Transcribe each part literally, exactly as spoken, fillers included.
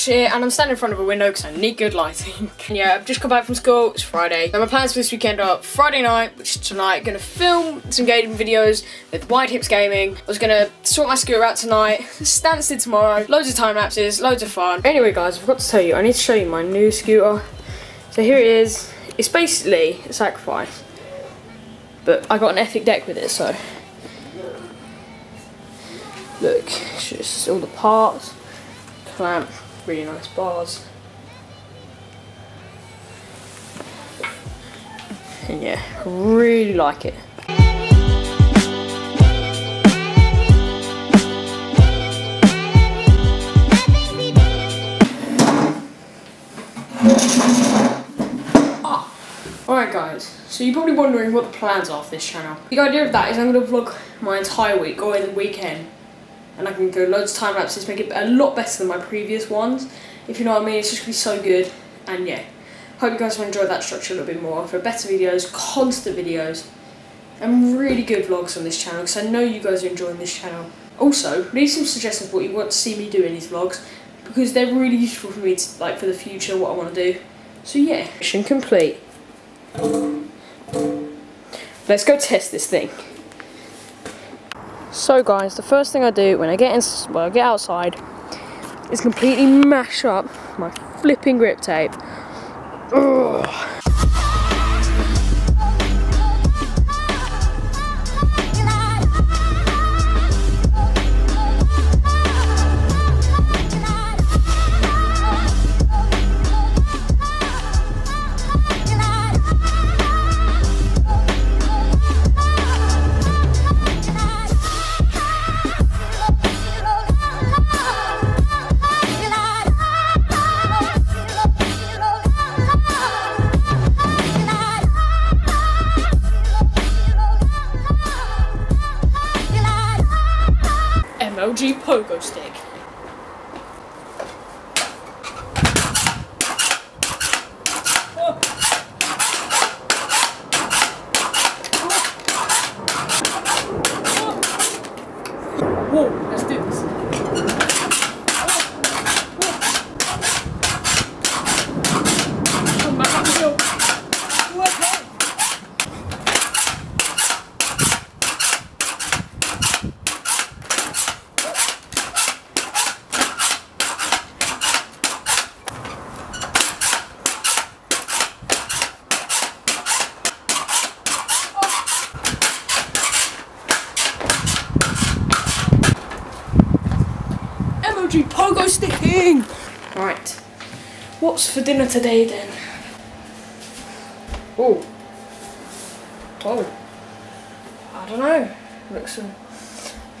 wash here, and I'm standing in front of a window because I need good lighting. Yeah, I've just come back from school, it's Friday. So my plans for this weekend are Friday night, which is tonight, gonna film some gaming videos with Wide Hips Gaming. I was gonna sort my scooter out tonight, Stansted tomorrow, loads of time lapses, loads of fun. Anyway guys, I forgot to tell you, I need to show you my new scooter. So here it is, it's basically a Sacrifice, but I got an Epic deck with it, so. Look, it's just all the parts, clamp, really nice bars, and yeah, I really like it. Ah. Alright guys, so you're probably wondering what the plans are for this channel. The idea of that is I'm going to vlog my entire week, or the weekend. And I can go loads of time lapses, make it a lot better than my previous ones, if you know what I mean. It's just gonna be so good, and yeah, hope you guys will enjoy that structure a little bit more for better videos, constant videos, and really good vlogs on this channel, because I know you guys are enjoying this channel. Also, leave some suggestions for what you want to see me do in these vlogs, because they're really useful for me to, like, for the future, what I want to do. So yeah, mission complete. Let's go test this thing. So guys, the first thing I do when I get in, well, I get outside, is completely mash up my flipping grip tape. Ugh. O G pogo stick. Whoa, let's do this. Pogo sticking! Right, what's for dinner today then? Oh, oh, I don't know. Looks a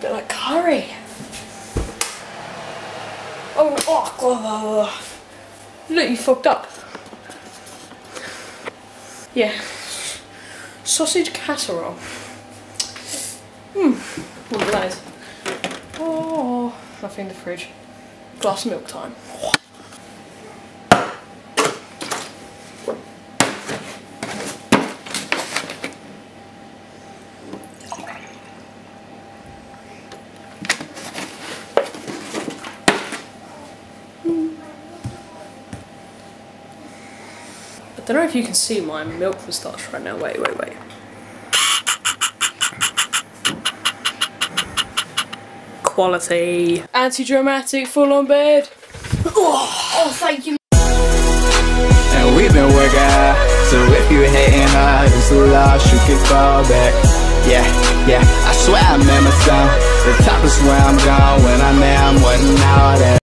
bit like curry. Oh, oh, oh. Look, you fucked up. Yeah, sausage casserole. Hmm, what was that? Oh, nothing in the fridge. Glass milk time. Mm. I don't know if you can see my milk moustache right now. Wait, wait, wait. Quality. Anti-dramatic, full-on bed. Oh, oh, thank you. And we've been working out, so if you hating I it's the loss, you can fall back. Yeah, yeah, I swear I remember some. The top is where I'm going when I am I'm wasn't all that.